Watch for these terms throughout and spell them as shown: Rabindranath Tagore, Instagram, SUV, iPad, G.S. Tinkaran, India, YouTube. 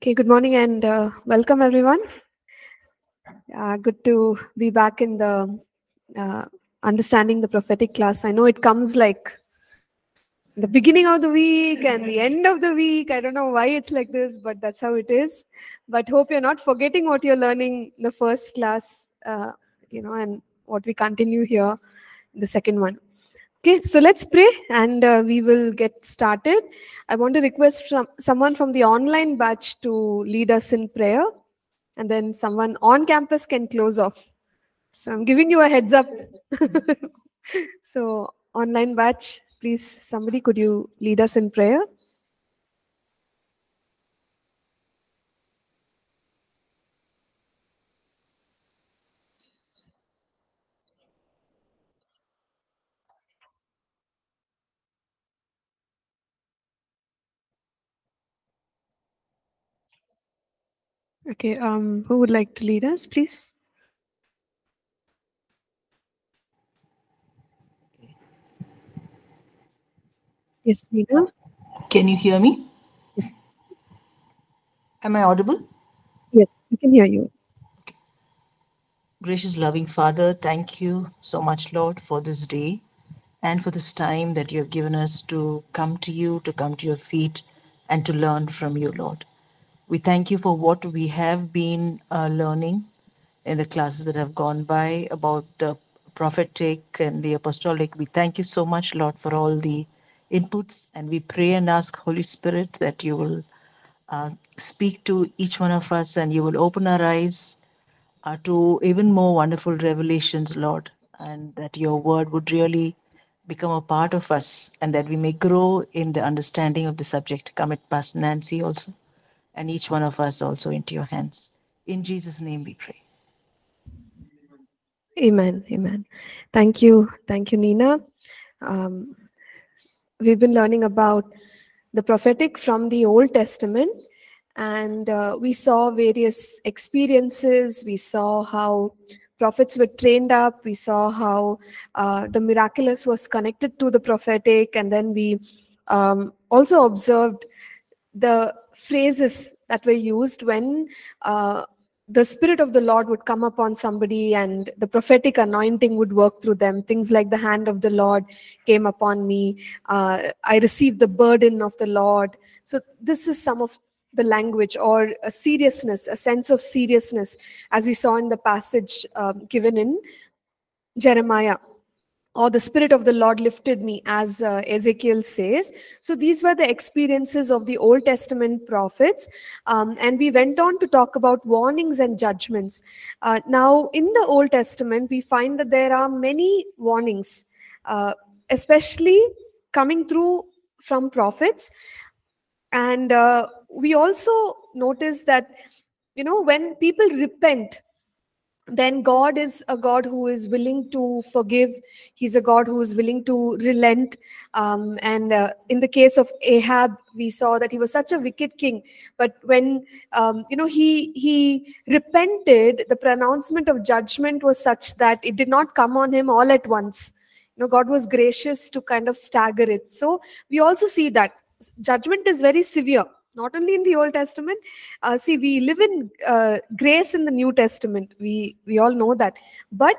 Okay, good morning and welcome everyone. Good to be back in the Understanding the Prophetic class. I know it comes like the beginning of the week and the end of the week. I don't know why it's like this, but that's how it is. But hope you're not forgetting what you're learning in the first class, and what we continue here in the second one. Okay, so let's pray and we will get started. I want to request someone from the online batch to lead us in prayer, and then someone on campus can close off. So I'm giving you a heads up. So online batch, please, somebody, could you lead us in prayer? Okay, who would like to lead us, please? Yes, Nina. Can you hear me? Yes. Am I audible? Yes, we can hear you. Okay. Gracious, loving Father, thank you so much, Lord, for this day and for this time that you have given us to come to you, to come to your feet, and to learn from you, Lord. We thank you for what we have been learning in the classes that have gone by about the prophetic and the apostolic. We thank you so much, Lord, for all the inputs, and we pray and ask, Holy Spirit, that you will speak to each one of us and you will open our eyes to even more wonderful revelations, Lord, and that your word would really become a part of us and that we may grow in the understanding of the subject. Commit Pastor Nancy also, and each one of us also, into your hands. In Jesus' name we pray. Amen. Amen. Thank you. Thank you, Nina. We've been learning about the prophetic from the Old Testament, and we saw various experiences. We saw how prophets were trained up. We saw how the miraculous was connected to the prophetic, and then we also observed the phrases that were used when the Spirit of the Lord would come upon somebody and the prophetic anointing would work through them. Things like the hand of the Lord came upon me. I received the burden of the Lord. So this is some of the language, or a seriousness, a sense of seriousness, as we saw in the passage given in Jeremiah. Or the Spirit of the Lord lifted me, as Ezekiel says. So these were the experiences of the Old Testament prophets. And we went on to talk about warnings and judgments. Now, in the Old Testament, we find that there are many warnings, especially coming through from prophets. And we also notice that, when people repent, then God is a God who is willing to forgive. He's a God who is willing to relent. In the case of Ahab, we saw that he was such a wicked king. But when, he repented, the pronouncement of judgment was such that it did not come on him all at once. God was gracious to kind of stagger it. So we also see that judgment is very severe. Not only in the Old Testament. We live in grace in the New Testament. We all know that. But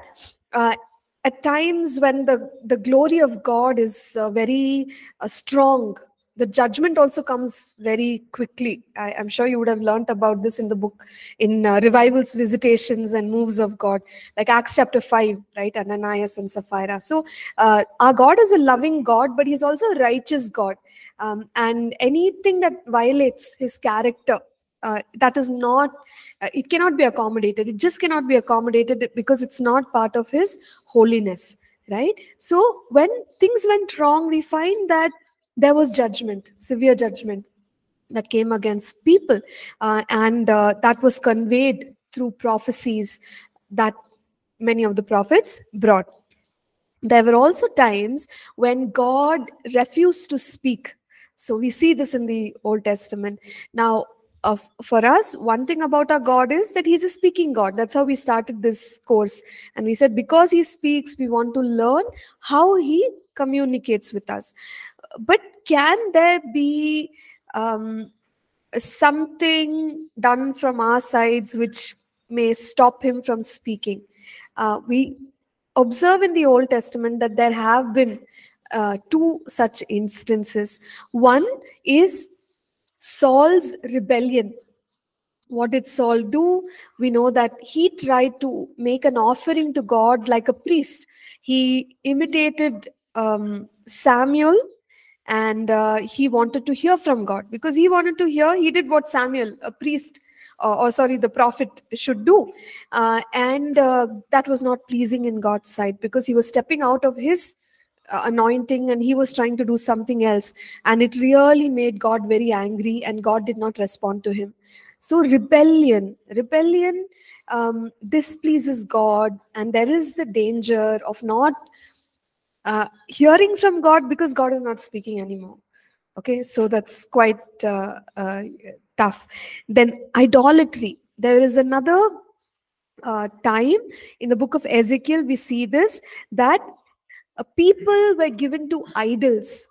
at times when the glory of God is very strong, the judgment also comes very quickly. I'm sure you would have learnt about this in the book, in Revivals, Visitations, and Moves of God, like Acts chapter 5, right? Ananias and Sapphira. So our God is a loving God, but he's also a righteous God. And anything that violates his character, it cannot be accommodated. It just cannot be accommodated because it's not part of his holiness, right? So when things went wrong, we find that there was judgment, severe judgment that came against people. That was conveyed through prophecies that many of the prophets brought. There were also times when God refused to speak. So we see this in the Old Testament. Now, for us, one thing about our God is that he's a speaking God. That's how we started this course. And we said, because he speaks, we want to learn how he communicates with us. But can there be something done from our sides which may stop him from speaking. We observe in the Old Testament that there have been two such instances. One is Saul's rebellion. What did Saul do? We know that he tried to make an offering to God like a priest. He imitated Samuel, and he wanted to hear from God. Because he wanted to hear, he did what Samuel, a priest, the prophet should do. That was not pleasing in God's sight, because he was stepping out of his anointing and he was trying to do something else. And it really made God very angry, and God did not respond to him. So rebellion displeases God, and there is the danger of not hearing from God because God is not speaking anymore. Okay, so that's quite tough. Then idolatry. There is another time in the book of Ezekiel we see this, that people were given to idols.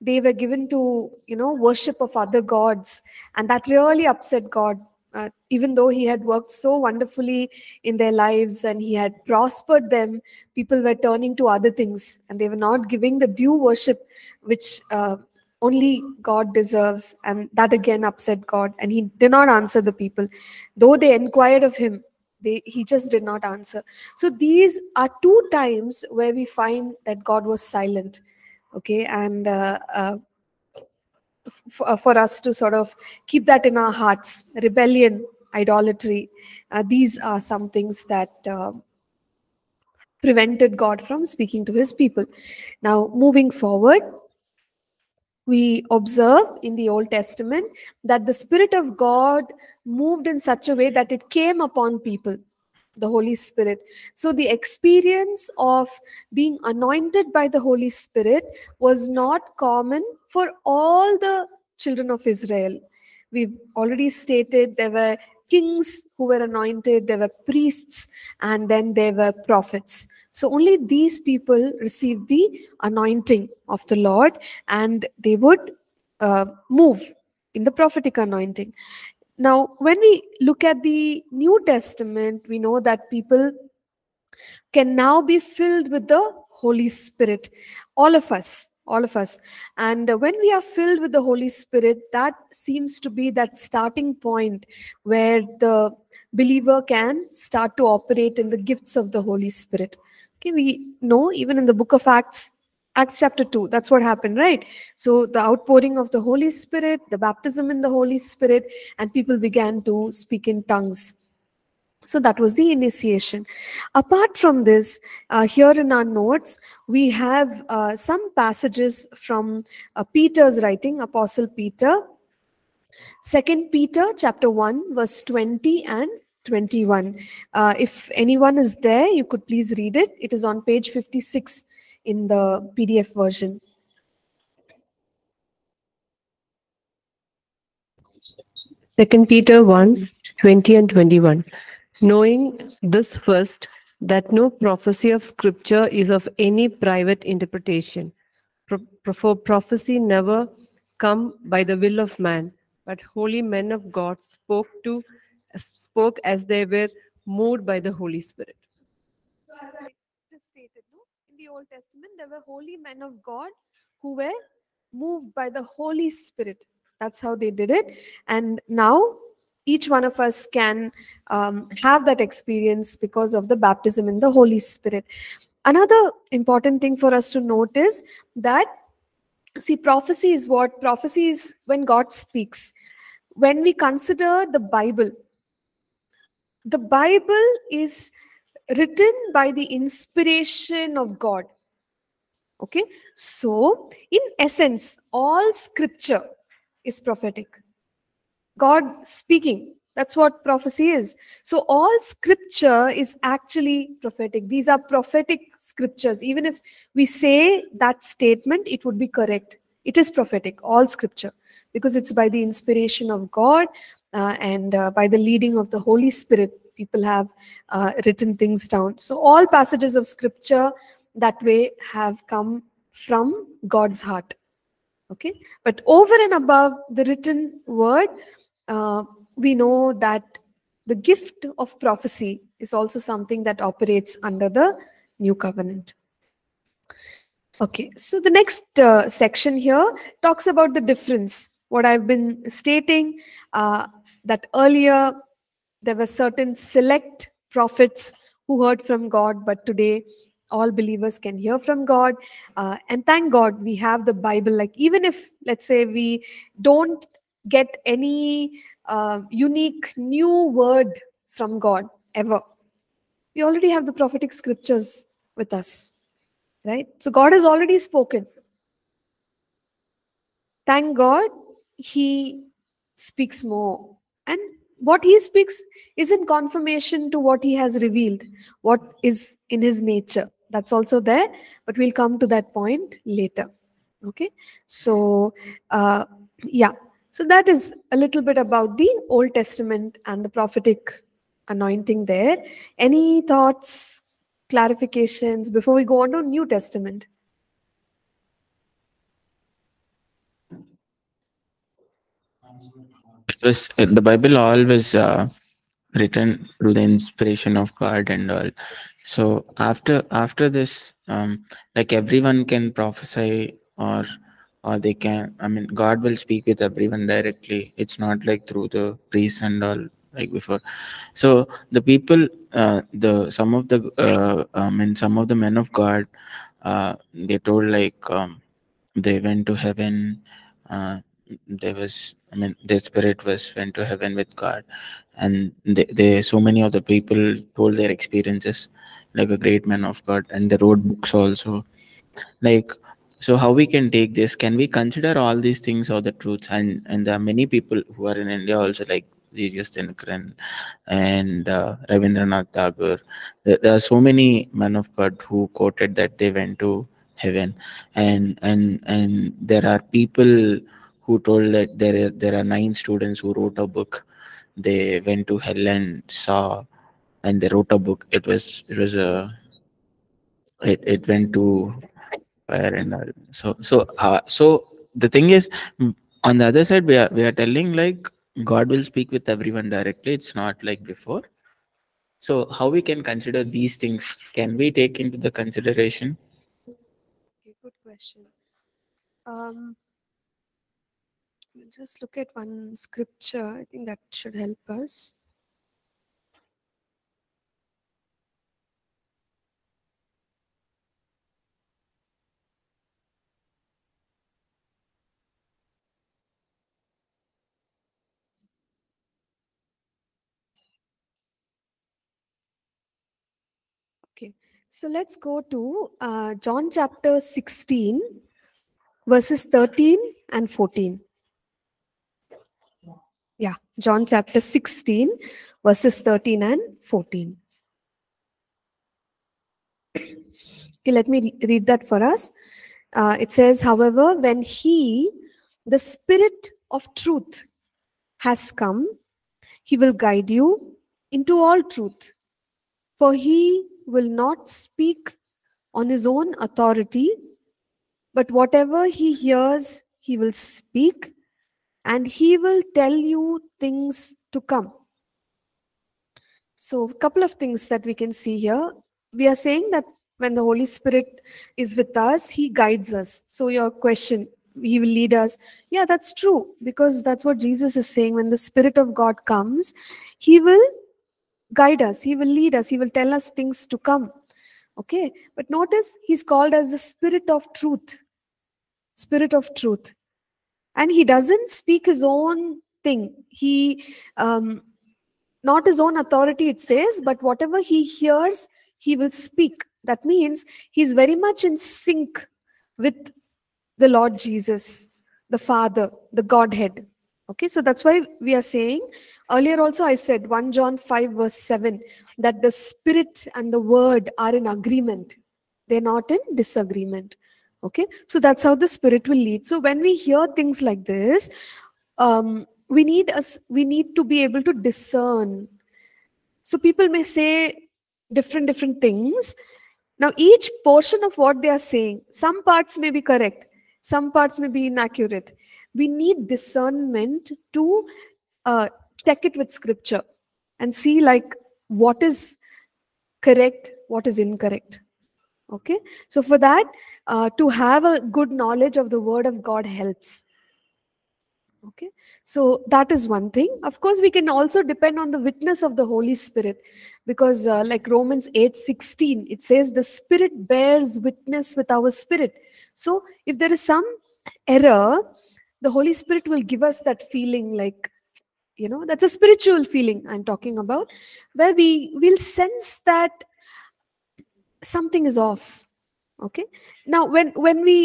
They were given to, worship of other gods. And that really upset God, even though he had worked so wonderfully in their lives and he had prospered them. People were turning to other things, and they were not giving the due worship which only God deserves. And that again upset God, and he did not answer the people. Though they inquired of him, he just did not answer. So these are two times where we find that God was silent. Okay, and for us to sort of keep that in our hearts, rebellion, idolatry, these are some things that prevented God from speaking to his people. Now, moving forward, we observe in the Old Testament that the Spirit of God moved in such a way that it came upon people, the Holy Spirit. So the experience of being anointed by the Holy Spirit was not common for all the children of Israel. We've already stated there were kings who were anointed, there were priests, and then there were prophets. So only these people received the anointing of the Lord, and they would move in the prophetic anointing. Now, when we look at the New Testament, we know that people can now be filled with the Holy Spirit. All of us. And when we are filled with the Holy Spirit, that seems to be that starting point where the believer can start to operate in the gifts of the Holy Spirit. Okay, we know even in the book of Acts, Acts chapter 2, that's what happened, right? So the outpouring of the Holy Spirit, the baptism in the Holy Spirit, and people began to speak in tongues. So that was the initiation. Apart from this, here in our notes, we have some passages from Peter's writing, Apostle Peter. 2 Peter chapter 1, verse 20 and 21. If anyone is there, you could please read it. It is on page 56. In the PDF version. Second Peter 1, 20 and 21. Knowing this first, that no prophecy of Scripture is of any private interpretation. For prophecy never come by the will of man, but holy men of God spoke as they were moved by the Holy Spirit. Old Testament, there were holy men of God who were moved by the Holy Spirit. That's how they did it. And now each one of us can have that experience because of the baptism in the Holy Spirit. Another important thing for us to note is that, see, prophecy is what? Prophecy is when God speaks. When we consider the Bible is written by the inspiration of God. Okay, so in essence, all Scripture is prophetic. God speaking, that's what prophecy is. So all Scripture is actually prophetic. These are prophetic Scriptures. Even if we say that statement, it would be correct. It is prophetic, all Scripture, because it's by the inspiration of God and by the leading of the Holy Spirit. People have written things down. So all passages of Scripture that way have come from God's heart. Okay, but over and above the written word, we know that the gift of prophecy is also something that operates under the new covenant. Okay, so the next section here talks about the difference. What I've been stating, that earlier there were certain select prophets who heard from God, but today all believers can hear from God. And thank God we have the Bible. Like even if, let's say, we don't get any unique new word from God ever, we already have the prophetic scriptures with us, right? So God has already spoken. Thank God he speaks more. And what he speaks is in confirmation to what he has revealed, what is in his nature. That's also there, but we'll come to that point later. Okay, so yeah. So that is a little bit about the Old Testament and the prophetic anointing there. Any thoughts, clarifications before we go on to New Testament? It was, the Bible always written through the inspiration of God and all. So after this, like everyone can prophesy, or they can, I mean, God will speak with everyone directly. It's not like through the priests and all like before. So the people, some of the men of God, they told, like, they went to heaven. Their spirit went to heaven with God, and so many of the people told their experiences, like a great man of God, and they wrote books also, like. So how we can take this? Can we consider all these things or the truths? And there are many people who are in India also, like G.S. Tinkaran and Rabindranath Tagore. There are so many men of God who quoted that they went to heaven, and there are people who told that there are 9 students who wrote a book. They went to hell and saw, and they wrote a book. It went to fire and all. So the thing is, on the other side, we are telling, like, God will speak with everyone directly. It's not like before. So how we can consider these things? Can we take into the consideration? Okay, good question. We'll just look at one scripture. I think that should help us. So let's go to John chapter 16, verses 13 and 14. Yeah, John chapter 16, verses 13 and 14. Okay, let me read that for us. It says, "However, when he, the Spirit of truth, has come, he will guide you into all truth. For he will not speak on his own authority, but whatever he hears, he will speak, and he will tell you things to come." So a couple of things that we can see here. We are saying that when the Holy Spirit is with us, he guides us. So your question, he will lead us. Yeah, that's true, because that's what Jesus is saying. When the Spirit of God comes, he will guide us, he will lead us, he will tell us things to come. Okay, but notice he's called as the Spirit of truth. Spirit of truth. And he doesn't speak his own thing. He, not his own authority, it says, but whatever he hears, he will speak. That means he's very much in sync with the Lord Jesus, the Father, the Godhead. Okay, so that's why we are saying, earlier also I said, 1 John 5 verse 7, that the Spirit and the Word are in agreement. They're not in disagreement. Okay, so that's how the Spirit will lead. So when we hear things like this, we need to be able to discern. So people may say different things. Now each portion of what they are saying, some parts may be correct, Some parts may be inaccurate. We need discernment to check it with scripture and see like what is correct, what is incorrect. Okay, so for that, to have a good knowledge of the word of God helps. Okay, so that is one thing. Of course, we can also depend on the witness of the Holy Spirit, because like Romans 8:16, it says the Spirit bears witness with our spirit. So if there is some error, the Holy Spirit will give us that feeling, like, you know, that's a spiritual feeling I'm talking about, where we will sense that something is off. Okay, now when we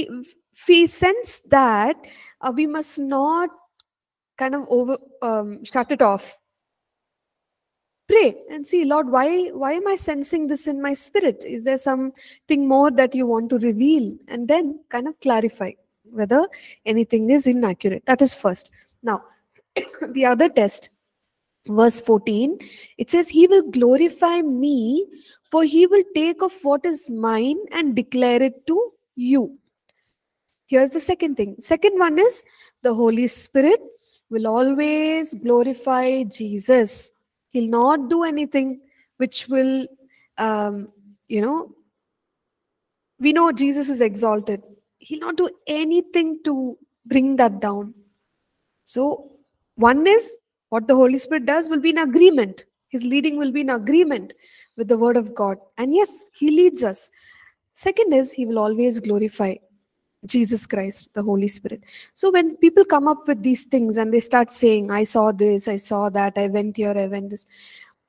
sense that, we must not kind of shut it off. Pray and see, Lord, why am I sensing this in my spirit? Is there something more that you want to reveal? And then kind of clarify whether anything is inaccurate. That is first. Now, the other test, verse 14, it says, he will glorify me, for he will take of what is mine and declare it to you. Here's the second thing. Second one is the Holy Spirit will always glorify Jesus. He'll not do anything which will, you know, we know Jesus is exalted. He'll not do anything to bring that down. So one is what the Holy Spirit does will be in agreement. His leading will be in agreement with the word of God. And yes, he leads us. Second is he will always glorify Jesus Christ, the Holy Spirit. So when people come up with these things and they start saying, I saw this, I saw that, I went here, I went this,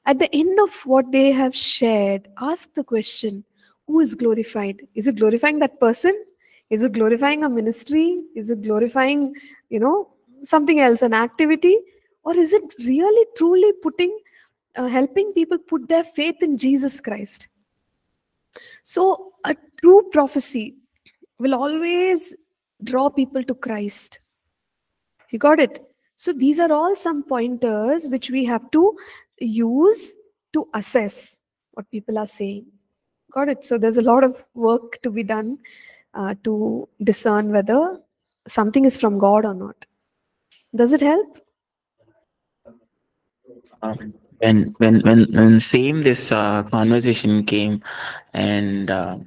at the end of what they have shared, ask the question, who is glorified? Is it glorifying that person? Is it glorifying a ministry? Is it glorifying, you know, something else, an activity? Or is it really, truly putting, helping people put their faith in Jesus Christ? So a true prophecy will always draw people to Christ. You got it? So these are all some pointers which we have to use to assess what people are saying. Got it? So there's a lot of work to be done to discern whether something is from God or not. Does it help? When same this conversation came, and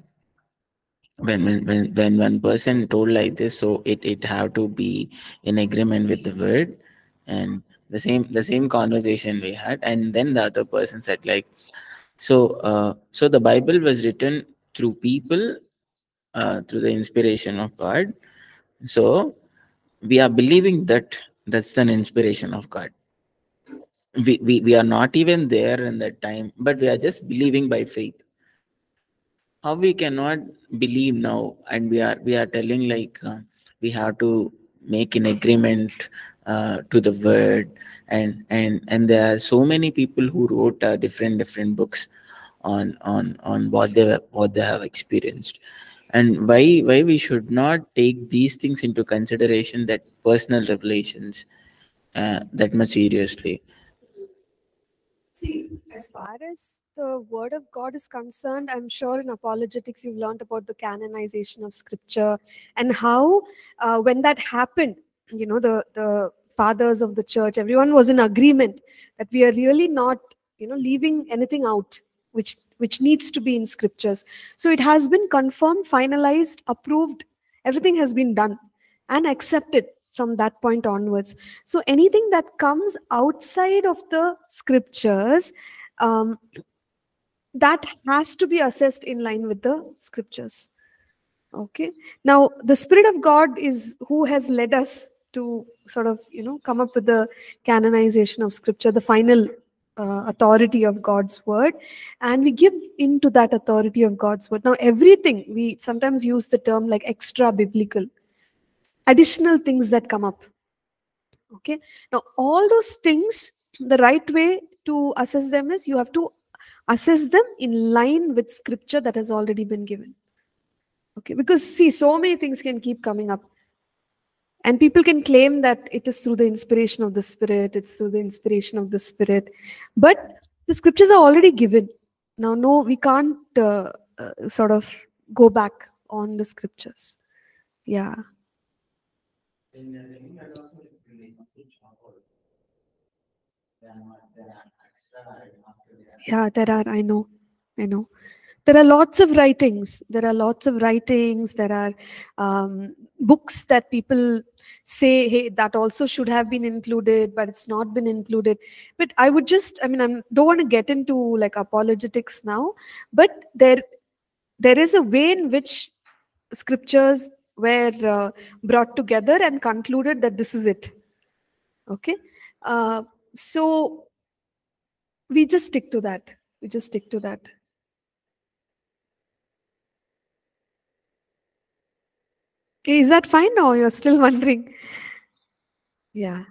when one person told like this, so it have to be in agreement with the word, and the same conversation we had, and then the other person said like, so the Bible was written through people, through the inspiration of God, so we are believing that that's an inspiration of God. We are not even there in that time, but we are just believing by faith. How we cannot believe now, and we are telling like we have to make an agreement to the word, and there are so many people who wrote different books on what they have experienced, and why we should not take these things into consideration, that personal revelations that much seriously. See, as far as the word of God is concerned, I'm sure in apologetics you've learned about the canonization of scripture and how when that happened, you know, the fathers of the church, everyone was in agreement that we are really not, you know, leaving anything out which needs to be in scriptures. So it has been confirmed, finalized, approved, everything has been done and accepted from that point onwards. So anything that comes outside of the scriptures, that has to be assessed in line with the scriptures. Okay. Now, the Spirit of God is who has led us to sort of, you know, come up with the canonization of scripture, the final authority of God's word, and we give into that authority of God's word. Now, everything, we sometimes use the term like extra biblical, additional things that come up. Okay. Now, all those things, the right way to assess them is you have to assess them in line with scripture that has already been given. Okay. Because see, so many things can keep coming up. And people can claim that it is through the inspiration of the Spirit. It's through the inspiration of the Spirit. But the scriptures are already given. Now, no, we can't sort of go back on the scriptures. Yeah. Yeah, there are. I know. There are lots of writings. There are books that people say, hey, that also should have been included, but it's not been included. But I would just, I don't want to get into like apologetics now, but there is a way in which scriptures were brought together and concluded that this is it. Okay? So we just stick to that. Is that fine or you're still wondering? Yeah.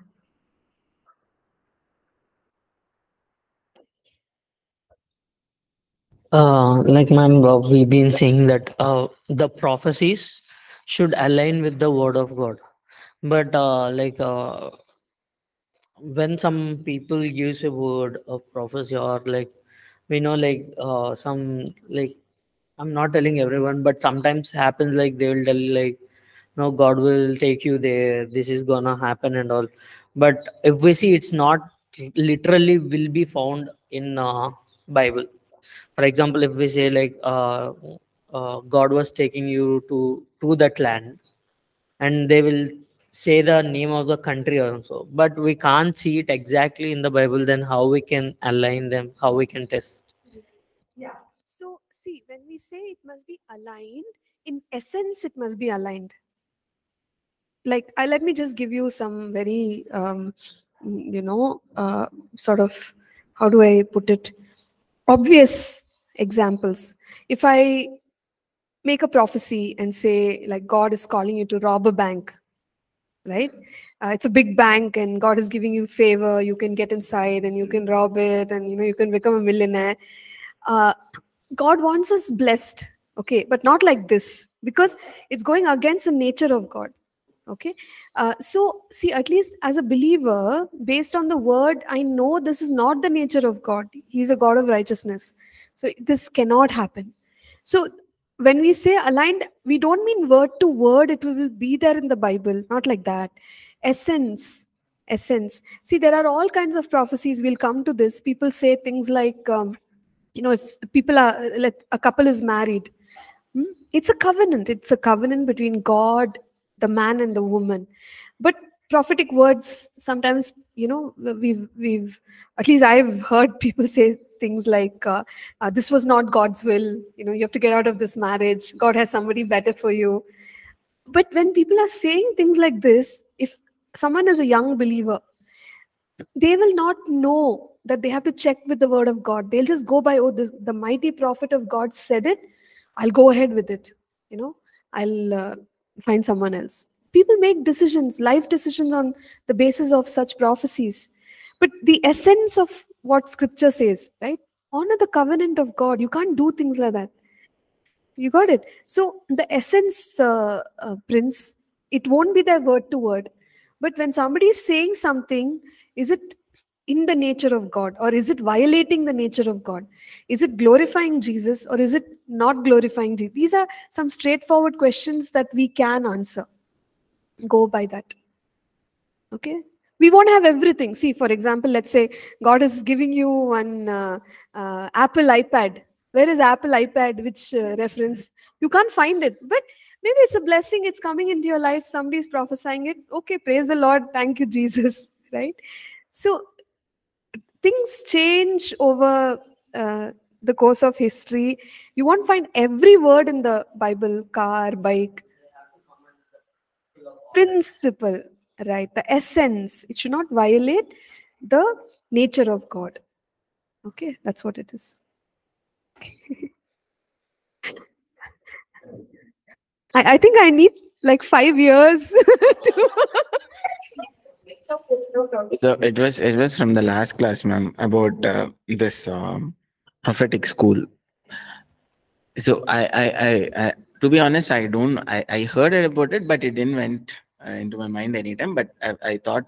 Like ma'am, we've been saying that the prophecies should align with the word of God. But when some people use a word of prophecy, or I'm not telling everyone, but sometimes happens they will tell no, God will take you there, this is gonna happen and all. But if we see, it's not literally will be found in Bible. For example, if we say God was taking you to that land, and they will say the name of the country also, but we can't see it exactly in the Bible, then how we can align them, how we can test? Yeah, so see, when we say it must be aligned, in essence it must be aligned. Let me just give you some very, sort of, how do I put it, obvious examples. If I make a prophecy and say, God is calling you to rob a bank, right? It's a big bank and God is giving you favor, you can get inside and you can rob it and, you can become a millionaire. God wants us blessed, okay? But not like this, because it's going against the nature of God. Okay, so see, at least as a believer, based on the word, I know this is not the nature of God. He's a God of righteousness. So this cannot happen. So when we say aligned, we don't mean word to word. It will be there in the Bible, not like that. Essence. See, there are all kinds of prophecies. We'll come to this. People say things like, if people are, a couple is married, it's a covenant. It's a covenant between God, the man and the woman. But prophetic words, sometimes, at least I've heard people say things like, this was not God's will, you have to get out of this marriage, God has somebody better for you. But when people are saying things like this, if someone is a young believer, they will not know that they have to check with the word of God. They'll just go by, oh, the mighty prophet of God said it, I'll go ahead with it, I'll find someone else. People make decisions, life decisions, on the basis of such prophecies. But the essence of what scripture says, right? Honor the covenant of God. You can't do things like that. You got it? So the essence, Prince, it won't be there word to word. But when somebody is saying something, is it in the nature of God, or is it violating the nature of God? Is it glorifying Jesus, or is it not glorifying Jesus? These are some straightforward questions that we can answer. Go by that. Okay? We won't have everything. See, for example, let's say God is giving you one Apple iPad. Where is Apple iPad? Which reference? You can't find it. But maybe it's a blessing. It's coming into your life. Somebody's prophesying it. Okay, praise the Lord. Thank you, Jesus. Right? So, things change over the course of history. You won't find every word in the Bible, car, bike. Principle, right? The essence. It should not violate the nature of God. Okay, that's what it is. I think I need 5 years to... So it was from the last class, ma'am, about this prophetic school. So I to be honest, I heard about it, but it didn't went into my mind anytime. But I thought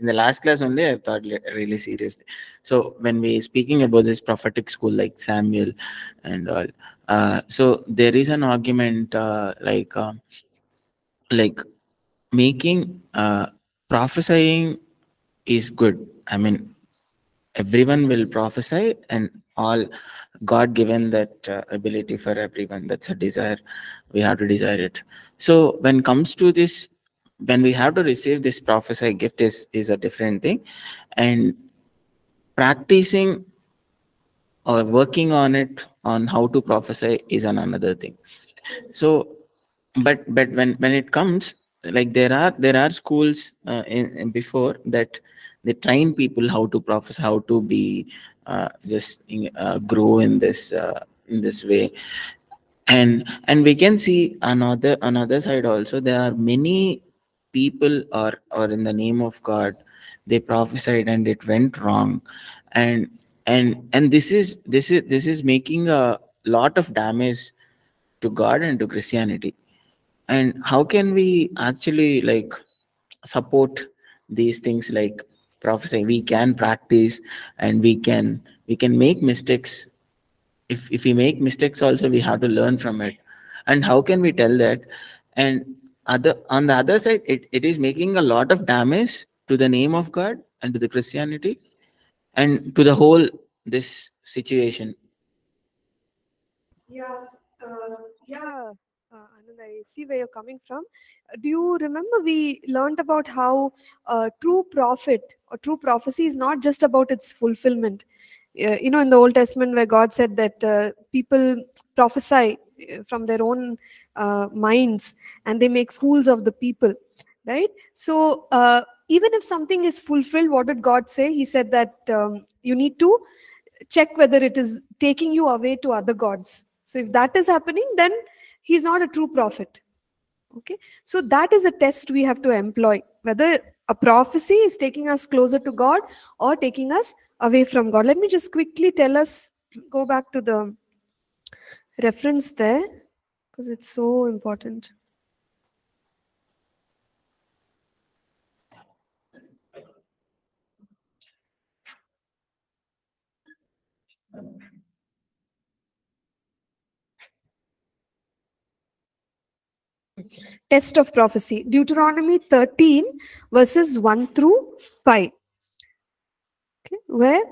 in the last class only, I thought really seriously. So when we speaking about this prophetic school, like Samuel and all, so there is an argument making prophesying is good. I mean, everyone will prophesy, and all God given that ability for everyone. That's a desire. We have to desire it. So when it comes to this, when we have to receive this prophesy gift is a different thing, and practicing or working on it, on how to prophesy, is another thing. So, but when it comes, like there are schools in before that they train people how to prophesy, how to be grow in this way. And we can see another side also. There are many people or in the name of God, they prophesied and it went wrong, and this is making a lot of damage to God and to Christianity. And how can we actually like support these things like prophecy? We can practice, and we can make mistakes. If we make mistakes also, we have to learn from it. And how can we tell that? And on the other side, it is making a lot of damage to the name of God and to the Christianity and to the whole this situation. Anand, I see where you're coming from. Do you remember we learned about how true prophet or true prophecy is not just about its fulfillment? You know, in the Old Testament where God said that people prophesy from their own minds and they make fools of the people, right? So even if something is fulfilled, what did God say? He said that you need to check whether it is taking you away to other gods. So if that is happening, then he's not a true prophet. Okay, so that is a test we have to employ, whether a prophecy is taking us closer to God or taking us away from God. Let me just quickly go back to the reference there, because it's so important. Test of prophecy, Deuteronomy 13 verses 1 through 5. Okay, where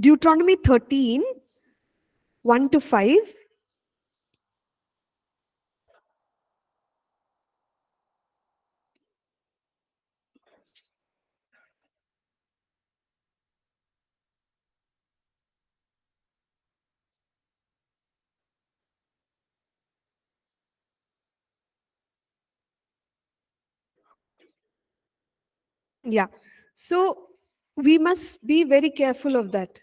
Deuteronomy 13 1 to 5. Yeah, so we must be very careful of that.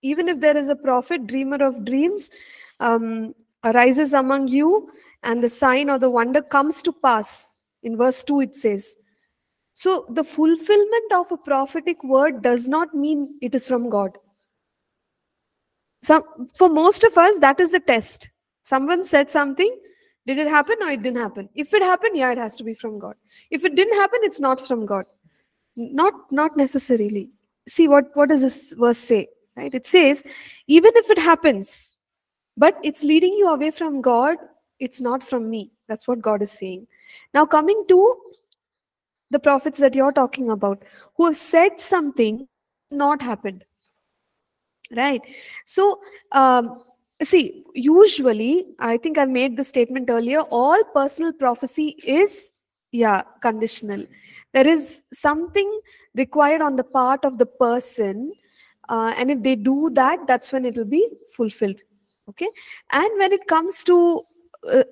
Even if there is a prophet, dreamer of dreams, arises among you, and the sign or the wonder comes to pass. In verse 2 it says. So the fulfillment of a prophetic word does not mean it is from God. So for most of us, that is the test. Someone said something. Did it happen or it didn't happen? If it happened, yeah, it has to be from God. If it didn't happen, it's not from God. Not necessarily. See, what does this verse say, right? It says, even if it happens, but it's leading you away from God, it's not from me. That's what God is saying. Now, coming to the prophets that you're talking about, who have said something not happened, right? So, see, usually, I think I made the statement earlier, all personal prophecy is, conditional. There is something required on the part of the person, and if they do that, that's when it will be fulfilled. Okay, and when it comes to,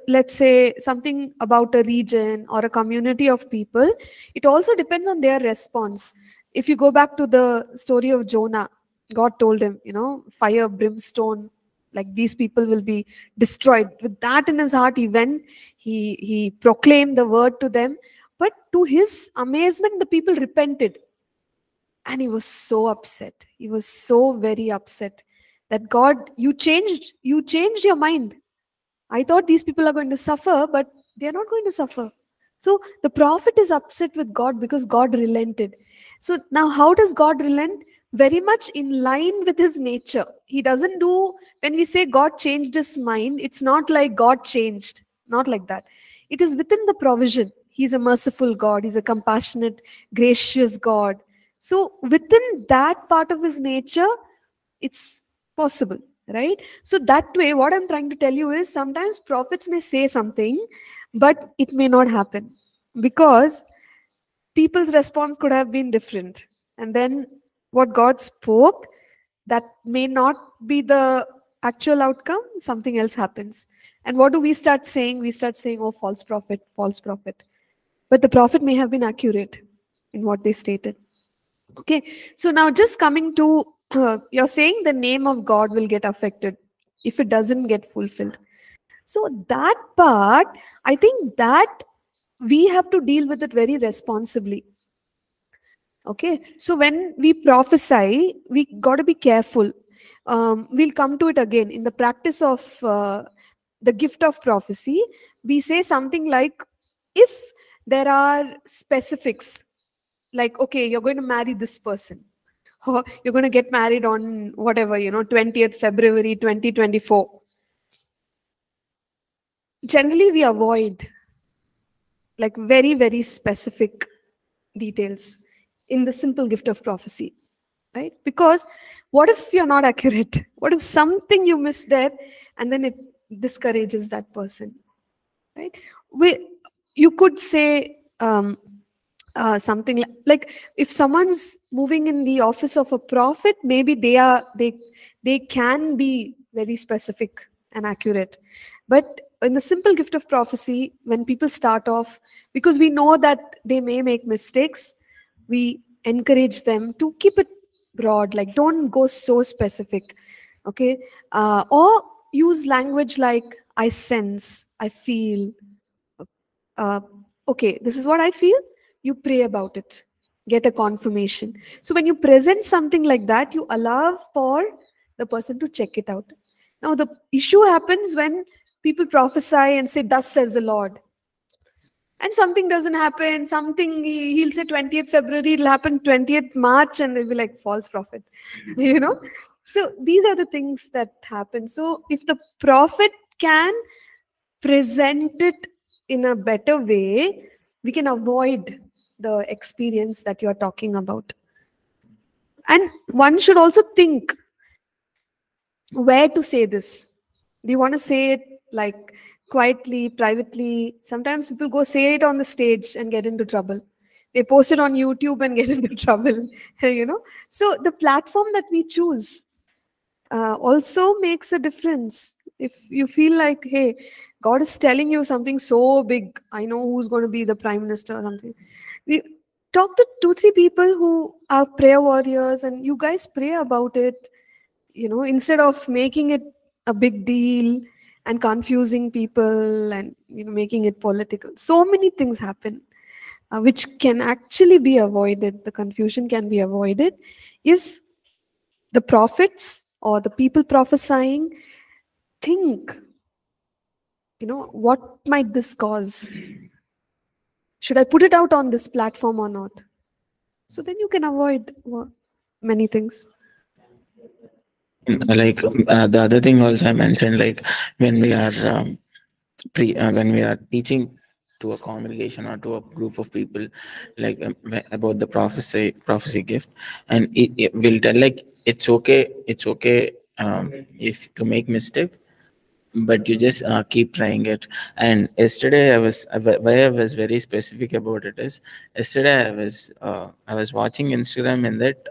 let's say, something about a region or a community of people, it also depends on their response. If you go back to the story of Jonah, God told him, you know, fire, brimstone, like these people will be destroyed. With that in his heart, he went, he proclaimed the word to them. But to his amazement, the people repented. And he was so upset. He was so very upset that God, you changed your mind. I thought these people are going to suffer, but they are not going to suffer. So the prophet is upset with God because God relented. So now how does God relent? Very much in line with his nature. He doesn't do, when we say God changed his mind, it's not like God changed. Not like that. It is within the provision. He's a merciful God. He's a compassionate, gracious God. So within that part of his nature, it's possible, right? So that way, what I'm trying to tell you is sometimes prophets may say something, but it may not happen because people's response could have been different. And then what God spoke, that may not be the actual outcome, something else happens. And what do we start saying? We start saying, oh, false prophet, false prophet. But the prophet may have been accurate in what they stated. Okay, so now just coming to, you're saying the name of God will get affected if it doesn't get fulfilled. So that part, I think that we have to deal with it very responsibly. Okay, so when we prophesy, we got to be careful. We'll come to it again. In the practice of the gift of prophecy, we say something like, if there are specifics, like, okay, you're going to marry this person, or you're going to get married on whatever, you know, 20th February 2024. Generally, we avoid like very, very specific details in the simple gift of prophecy, right? Because what if you're not accurate? What if something you miss there and then it discourages that person, right? You could say something like if someone's moving in the office of a prophet, maybe they can be very specific and accurate. But in the simple gift of prophecy, when people start off, because we know that they may make mistakes, we encourage them to keep it broad, like don't go so specific, okay? Or use language like, I sense, I feel. Okay, this is what I feel. You pray about it. Get a confirmation. So when you present something like that, you allow for the person to check it out. Now the issue happens when people prophesy and say, thus says the Lord. And something doesn't happen, something he'll say 20th February, it'll happen 20th March, and they'll be like, false prophet, you know? So these are the things that happen. So if the prophet can present it in a better way, we can avoid the experience that you're talking about. And one should also think where to say this. Do you want to say it like quietly, privately? Sometimes people go say it on the stage and get into trouble. They post it on YouTube and get into trouble, you know. So the platform that we choose also makes a difference. If you feel like, hey, God is telling you something so big, I know who's going to be the prime minister or something. We talk to 2-3 people who are prayer warriors and you guys pray about it, you know, instead of making it a big deal and confusing people and, you know, making it political. So many things happen which can actually be avoided. The confusion can be avoided if the prophets or the people prophesying think, you know, what might this cause? Should I put it out on this platform or not? So then you can avoid many things. Like the other thing also I mentioned, like when we are teaching to a congregation or to a group of people, like about the prophecy gift, and it will tell like it's okay if to make mistake, but you just keep trying it. And yesterday why I was very specific about it is yesterday I was watching Instagram, and that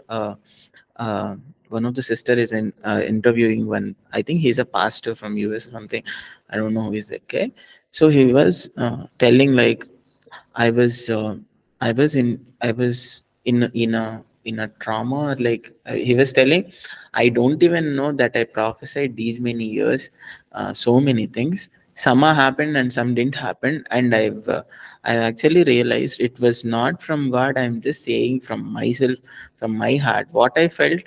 one of the sister is in interviewing one. I think he's a pastor from US or something. I don't know who is that. Okay, so he was telling like, I was in a trauma, or like he was telling, I don't even know that I prophesied these many years, so many things. Some happened and some didn't happen, and I actually realized it was not from God. I'm just saying from myself, from my heart, what I felt.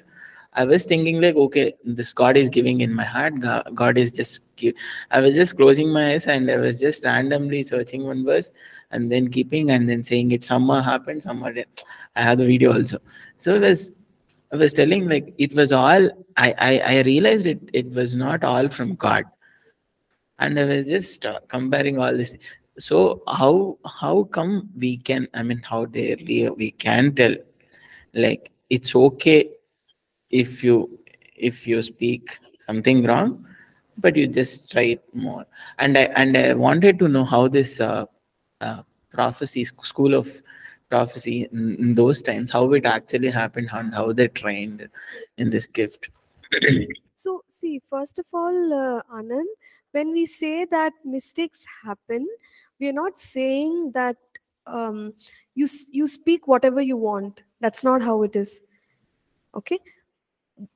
I was thinking like, okay, this God is giving in my heart. God is just give. I was just closing my eyes and I was just randomly searching one verse and then keeping and then saying it. Somewhere happened, somewhere didn't. I have the video also. So I was telling like it was all. I realized it was not all from God, and I was just comparing all this. So how come we can, I mean, how dare we can tell, like, it's okay if you speak something wrong, but you just try it more. And I wanted to know how this prophecy, school of prophecy in those times, how it actually happened and how they trained in this gift. So see, first of all, Anand, when we say that mistakes happen, we are not saying that you speak whatever you want. That's not how it is. Okay?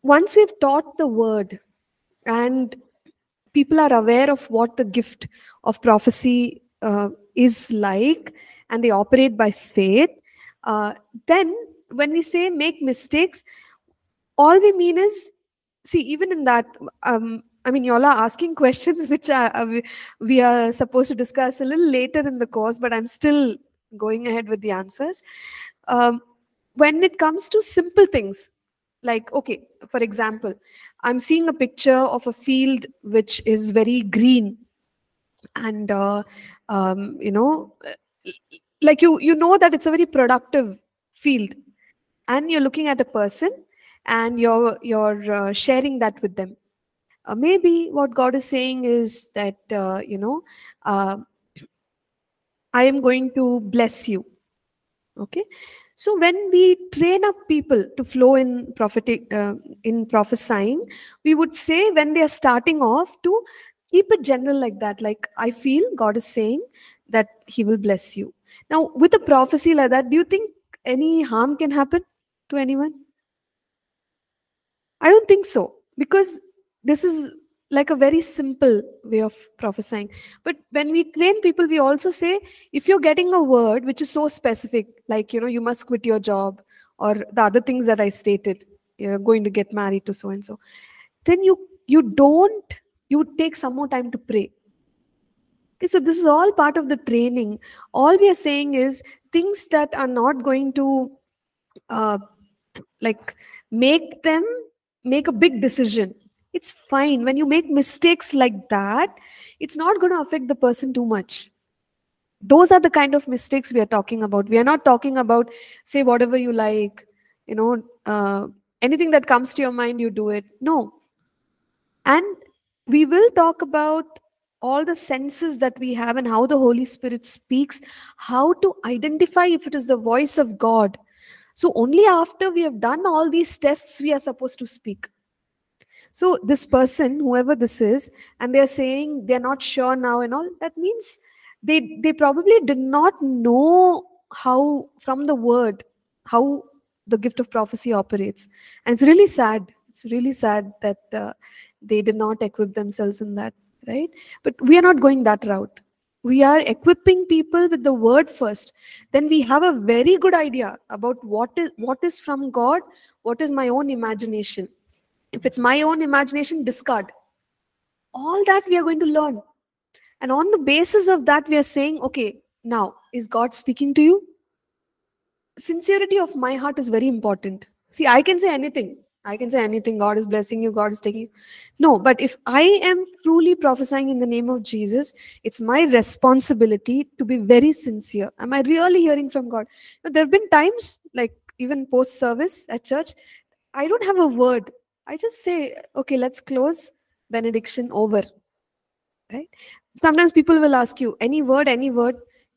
Once we've taught the word and people are aware of what the gift of prophecy is like, and they operate by faith, then when we say make mistakes, all we mean is, see, even in that, I mean, y'all are asking questions which we are supposed to discuss a little later in the course, but I'm still going ahead with the answers. When it comes to simple things, like, okay, for example, I'm seeing a picture of a field which is very green, and, you know, like you know that it's a very productive field, and you're looking at a person and you're sharing that with them. Maybe what God is saying is that, you know, I am going to bless you. Okay. So when we train up people to flow in prophesying, we would say when they are starting off to keep it general like that. Like, I feel God is saying that he will bless you. Now, with a prophecy like that, do you think any harm can happen to anyone? I don't think so, because this is like a very simple way of prophesying. But when we train people, we also say, if you're getting a word which is so specific, like, you know, you must quit your job, or the other things that I stated, you're going to get married to so-and-so, then you take some more time to pray. Okay, so this is all part of the training. All we are saying is things that are not going to like make them make a big decision. It's fine. When you make mistakes like that, it's not going to affect the person too much. Those are the kind of mistakes we are talking about. We are not talking about, say whatever you like, you know, anything that comes to your mind, you do it. No. And we will talk about all the senses that we have and how the Holy Spirit speaks, how to identify if it is the voice of God. So only after we have done all these tests, we are supposed to speak. So this person, whoever this is, and they're saying they're not sure now and all, that means they probably did not know how, from the word, how the gift of prophecy operates. And it's really sad. It's really sad that they did not equip themselves in that, right? But we are not going that route. We are equipping people with the word first. Then we have a very good idea about what is from God, what is my own imagination. If it's my own imagination, discard. All that we are going to learn. And on the basis of that, we are saying, okay, now, is God speaking to you? Sincerity of my heart is very important. See, I can say anything. I can say anything. God is blessing you. God is taking you. No, but if I am truly prophesying in the name of Jesus, it's my responsibility to be very sincere. Am I really hearing from God? Now, there have been times, like even post-service at church, I don't have a word. I just say, okay, let's close, benediction over, right? Sometimes people will ask you, any word, you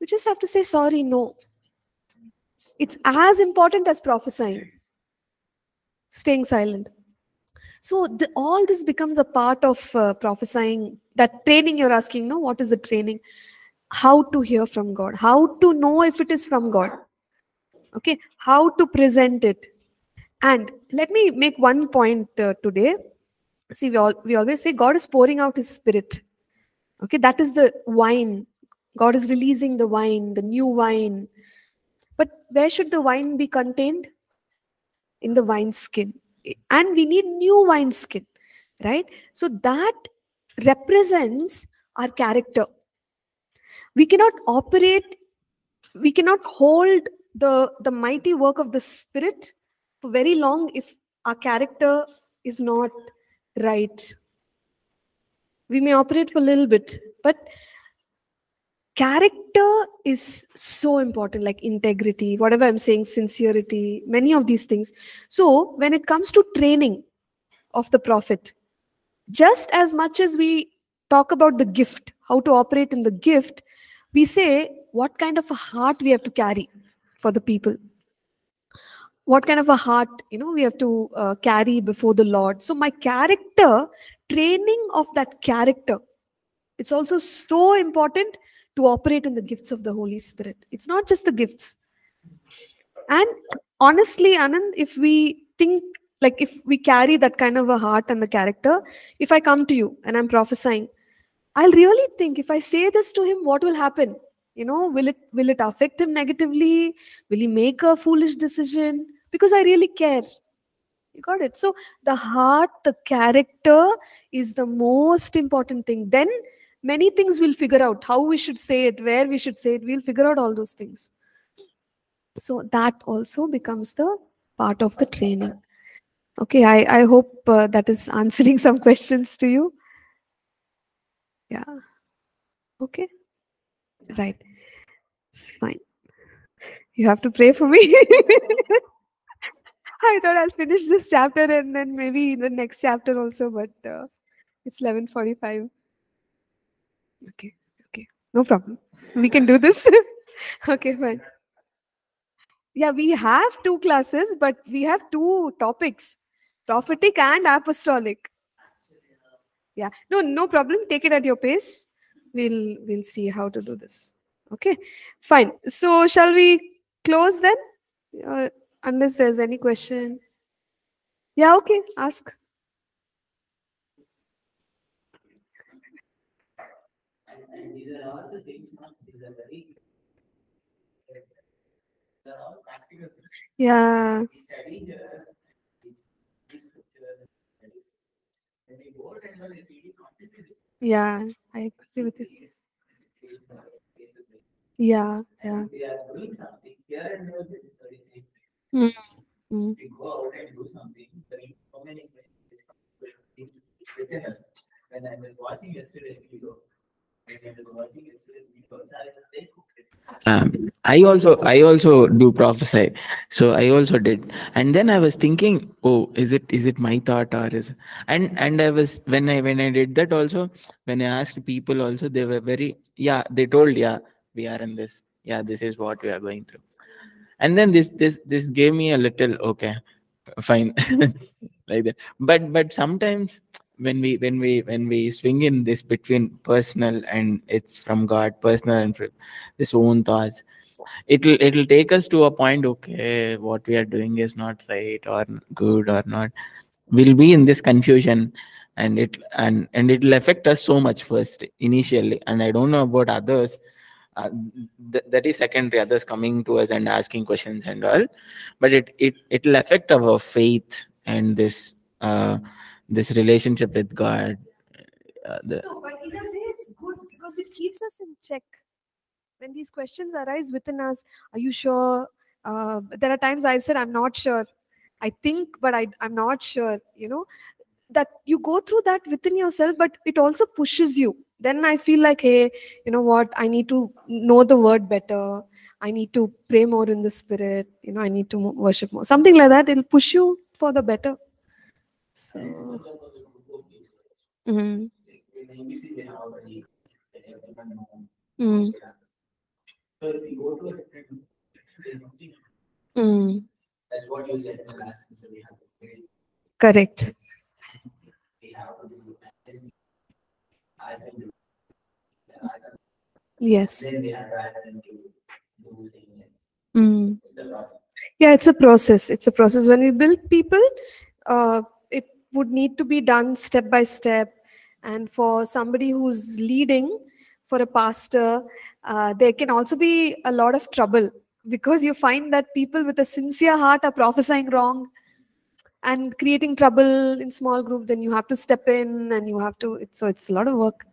just have to say, sorry, no. It's as important as prophesying, staying silent. So all this becomes a part of prophesying, that training you're asking, no, what is the training? How to hear from God, how to know if it is from God, okay, how to present it. And let me make one point today. See, we always say God is pouring out his spirit. Okay, that is the wine. God is releasing the wine, the new wine. But where should the wine be contained? In the wineskin. And we need new wineskin, right? So that represents our character. We cannot operate, we cannot hold the mighty work of the Spirit for very long if our character is not right. We may operate for a little bit, but Character is so important, like integrity, whatever I'm saying, sincerity, many of these things. So when it comes to training of the Prophet, just as much as we talk about the gift, how to operate in the gift, we say what kind of a heart we have to carry for the people. What kind of a heart, we have to carry before the Lord. So my character, training of that character, it's also so important to operate in the gifts of the Holy Spirit. It's not just the gifts. And honestly, Anand, if we think, like if we carry that kind of a heart and the character, if I come to you and I'm prophesying, I'll really think, if I say this to him, what will happen? Will it affect him negatively? Will he make a foolish decision? Because I really care. You got it? So the heart, the character is the most important thing. Then many things we'll figure out. How we should say it, where we should say it. We'll figure out all those things. So that also becomes the part of the training. Okay, I hope that is answering some questions to you. Yeah. Okay. Right. Fine. You have to pray for me. I thought I'll finish this chapter and then maybe the next chapter also, but it's 11:45. Okay. Okay. No problem. We can do this. Okay, fine. Yeah, we have two classes, but we have two topics, prophetic and apostolic. Yeah. No, no problem. Take it at your pace. We'll see how to do this. Okay, fine. So shall we close then? Unless there's any question. Yeah, okay, ask. And these are all the things, these are very, they are all practical. Yeah. We study here, we scripture, and we go and learn it really complicated. Yeah, I agree with you. Yeah, yeah. We are doing something here and now. We go out and do something. There are so many things within us. When I was watching yesterday's video, I also do prophesy, so I also did, and then I was thinking, oh, is it my thought or is, and I was, when I did that also, when I asked people also, they were very, yeah, they told, yeah, we are in this, yeah, this is what we are going through, and then this gave me a little, okay, fine, like that. But sometimes, when we swing in this between personal and it's from God, personal and this own thoughts, it'll take us to a point, okay, what we are doing is not right or good or not. We'll be in this confusion, and it'll affect us so much first initially. And I don't know about others, that is secondary, others coming to us and asking questions and all, but it'll affect our faith and this this relationship with God. No, but either way, it's good because it keeps us in check. When these questions arise within us, are you sure? There are times I've said, I'm not sure. I think, but I'm not sure. That you go through that within yourself, but it also pushes you. Then I feel like, hey, you know what? I need to know the word better. I need to pray more in the spirit. I need to worship more. Something like that. It'll push you for the better. So, that's what you said in the last episode. We have to, correct. Yes. Yeah, it's a process. It's a process. When we build people, would need to be done step by step, and for somebody who's leading, for a pastor, there can also be a lot of trouble because you find that people with a sincere heart are prophesying wrong and creating trouble in small group. Then you have to step in and you have to, so it's a lot of work.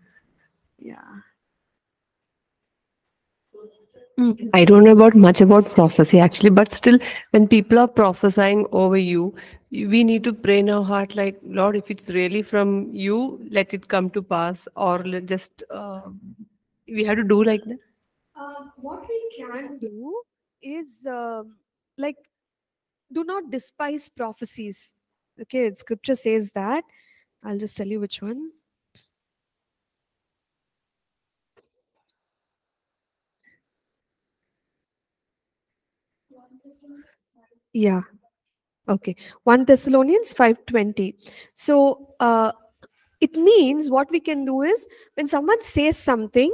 Yeah. I don't know much about prophecy actually, but still when people are prophesying over you, we need to pray in our heart like, Lord, if it's really from you, let it come to pass, or just we have to do like that. What we can do is like, do not despise prophecies. Okay, scripture says that. I'll just tell you which one. Yeah. Okay. 1 Thessalonians 5:20. So it means what we can do is when someone says something,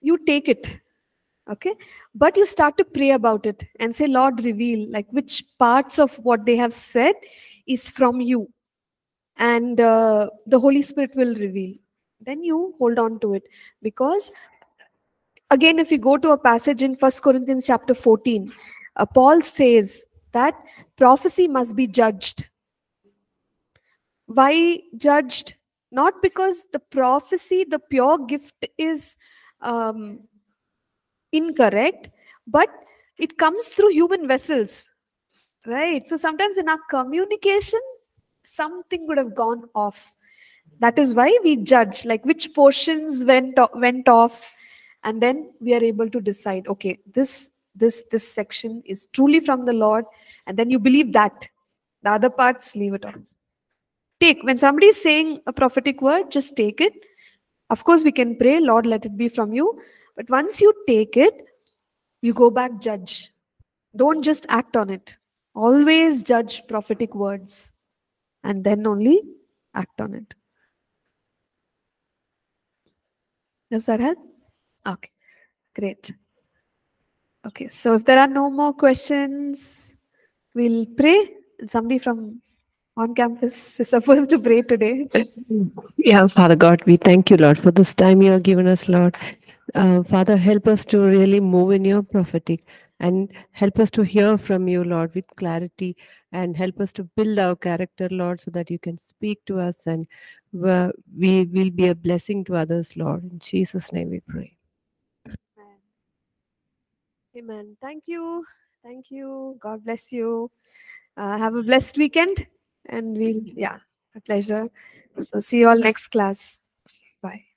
you take it. Okay. But you start to pray about it and say, Lord, reveal like which parts of what they have said is from you. And the Holy Spirit will reveal. Then you hold on to it. Because again, if you go to a passage in 1 Corinthians chapter 14, Paul says that prophecy must be judged. Why judged? Not because the prophecy, the pure gift is incorrect, but it comes through human vessels, right? So sometimes in our communication, something would have gone off. That is why we judge, like which portions went off, and then we are able to decide, okay, this section is truly from the Lord, and then you believe that. The other parts, leave it off. When somebody is saying a prophetic word, just take it. Of course, we can pray, Lord, let it be from you. But once you take it, you go back, judge. Don't just act on it. Always judge prophetic words, and then only act on it. Does that help? Okay, great. Okay, so if there are no more questions, we'll pray. And somebody from on campus is supposed to pray today. Yeah, Father God, we thank you, Lord, for this time you have given us, Lord. Father, help us to really move in your prophetic and help us to hear from you, Lord, with clarity, and help us to build our character, Lord, so that you can speak to us and we will be a blessing to others, Lord. In Jesus' name we pray. Amen. Thank you. Thank you. God bless you. Have a blessed weekend. And we'll, yeah, a pleasure. So see you all next class. Bye.